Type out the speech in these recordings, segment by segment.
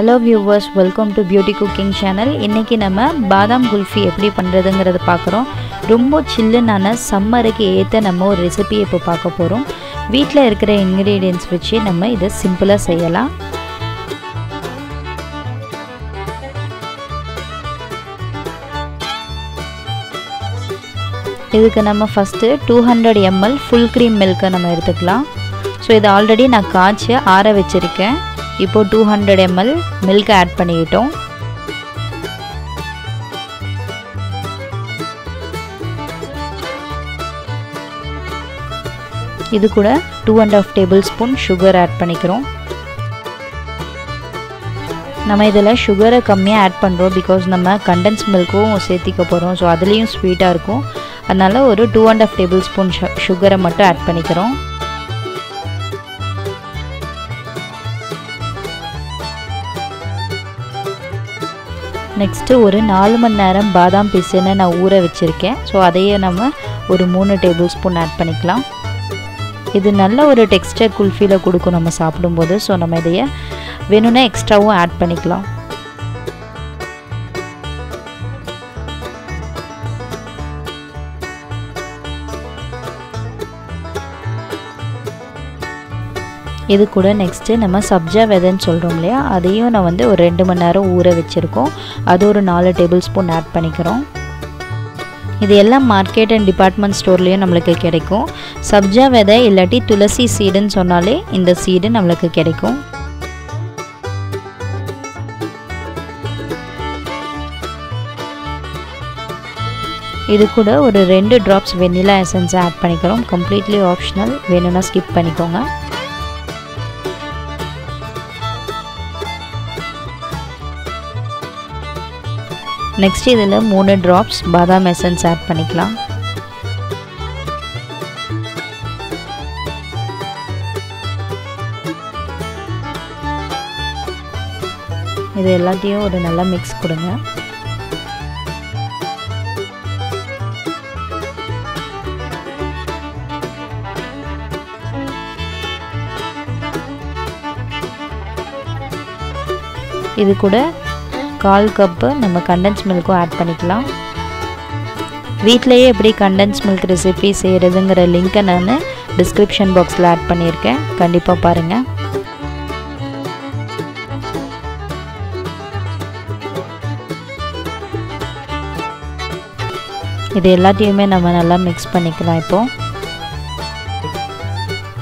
Hello viewers, welcome to Beauty Cooking channel. இன்னைக்கு நம்ம பாதாம் குல்ஃபி எப்படி பண்றதுங்கறத பார்க்கறோம். ரொம்ப சில்லுனான சம்மருக்கு ஏத்த நம்ம ஒரு ரெசிபி இப்ப பார்க்க போறோம். வீட்ல இருக்கிற இன்கிரிடியன்ட்ஸ் வச்சு நம்ம இத சிம்பிளா செய்யலாம். இதுக்கு நம்ம first 200 ml full cream milk நம்ம எடுத்துக்கலாம். சோ இது ஆல்ரெடி நான் காய்ச்சி ஆற வச்சிருக்கேன். இப்போ 200 ml milk add பண்ணிட்டோம். இது கூட 2.5 tablespoon sugar add பண்ணிக்கிறோம். நம்ம இதல sugar கம்மியா add பண்றோம் because நம்ம condensed milk-உம் சேர்த்துக்க போறோம். சோ அதுலயும் sweet-ஆ இருக்கும். அதனால ஒரு 2.5 tablespoon sugar மட்டும் add பண்ணிக்கிறோம். Next ஒரு 4 மணி நேரம் பாதாம் பிசினை நான் ஊற வச்சிருக்கேன். சோ அதையே நம்ம ஒரு 3 டேபிள்ஸ்பூன் ஆட் பண்ணிக்கலாம். இது நல்ல ஒரு டெக்ஸ்டர் குல்ஃபில கொடுக்கும் நம்ம சாப்பிடும்போது. சோ நம்ம இதையே வேணும்னா எக்ஸ்ட்ராவும் ஆட் பண்ணிக்கலாம். இது கூட நெக்ஸ்ட் நம்ம சப்ஜா விதைன்னு சொல்றோம் இல்லையா, அதையும் நான் வந்து ஒரு 2 மணி நேரம் ஊற வச்சிருக்கோம். அது ஒரு 4 டேபிள்ஸ்பூன் ஆட் பண்ணிக்கிறோம். இது எல்லாம் மார்க்கெட் அண்ட் டிபார்ட்மெண்ட் ஸ்டோர்லயும் நமக்கு கிடைக்கும். சப்ஜா விதை இல்லட்டி துளசி சீடுன்னு சொன்னாலே இந்த சீடு நமக்கு கிடைக்கும். இது கூட ஒரு 2 drops vanilla essence ஆட் பண்ணிக்கிறோம். கம்ப்ளீட்லி ஆப்ஷனல், வேணும்னா ஸ்கிப் பண்ணிக்கோங்க. Next இதில் 3 drops பாதாம் essence add பண்ணிக்கலாம். இது எல்லாத்தையும் ஒரு நல்ல mix கொடுங்க. இது கூட 1/4 கப் நம்ம கண்டென்ஸ் மில்க் ஆட் பண்ணிக்கலாம். வீட்லயே எப்படி கண்டென்ஸ் மில்க் ரெசிபி செய்யறதுங்கற லிங்க் நான் டிஸ்கிரிப்ஷன் பாக்ஸ்ல ஆட் பண்ணியிருக்கேன். கண்டிப்பா பாருங்க. இது எல்லாத்தையுமே நம்ம நல்லா mix பண்ணிக்கலாம். இப்போ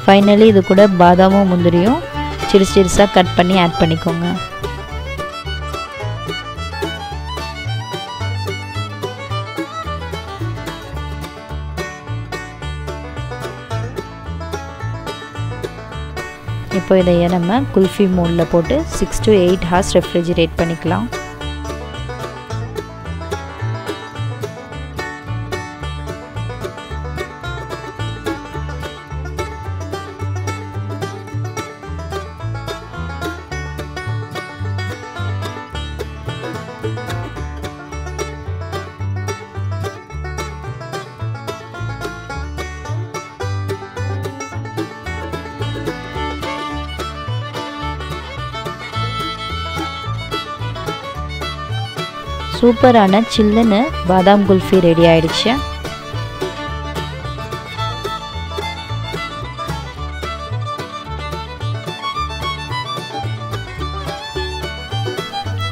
ஃபைனலி இது கூட பாதாமும் முந்திரியும் சிறு சிறுசா கட் பண்ணி ஆட் பண்ணிக்கோங்க. இப்போ இதை நம்ம குல்ஃபி மோல்ட்ல போட்டு 6 to 8 hours ரெஃப்ரிஜிரேட் பண்ணிக்கலாம். சூப்பரான சில்லுன்னு பாதாம் குல்ஃபி ரெடி ஆயிடுச்சு.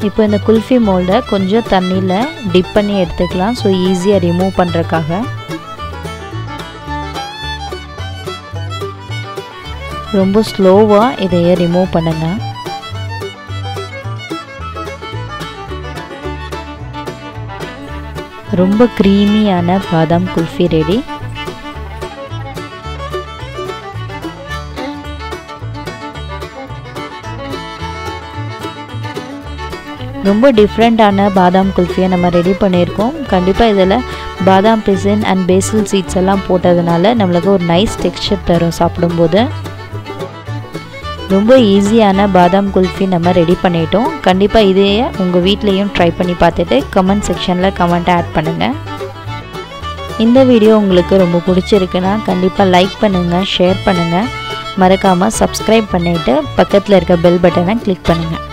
இப்போ இந்த குல்ஃபி மோல்டை கொஞ்சம் தண்ணியில் டிப் பண்ணி எடுத்துக்கலாம். ஸோ ஈஸியாக ரிமூவ் பண்ணுறதுக்காக ரொம்ப ஸ்லோவாக இதையே ரிமூவ் பண்ணுங்க. ரொம்ப க்ரீமியான பாதாம் குல்ஃபி ரெடி. ரொம்ப டிஃப்ரெண்டான பாதாம் குல்ஃபியை நம்ம ரெடி பண்ணியிருக்கோம். கண்டிப்பாக இதில் பாதாம் பிசின் அண்ட் பேசில் சீட்ஸ் எல்லாம் போட்டதுனால நம்மளுக்கு ஒரு நைஸ் டெக்ஸ்சர் தரும் சாப்பிடும்போது. ரொம்ப ஈஸியான பாதாம் குல்ஃபி நம்ம ரெடி பண்ணிட்டோம். கண்டிப்பாக இதையே உங்கள் வீட்லேயும் ட்ரை பண்ணி பார்த்துட்டு கமெண்ட் செக்ஷனில் கமெண்ட் ஆட் பண்ணுங்கள். இந்த வீடியோ உங்களுக்கு ரொம்ப பிடிச்சிருக்குன்னா கண்டிப்பாக லைக் பண்ணுங்கள், ஷேர் பண்ணுங்கள், மறக்காமல் சப்ஸ்கிரைப் பண்ணிவிட்டு பக்கத்தில் இருக்க பெல் பட்டனை கிளிக் பண்ணுங்கள்.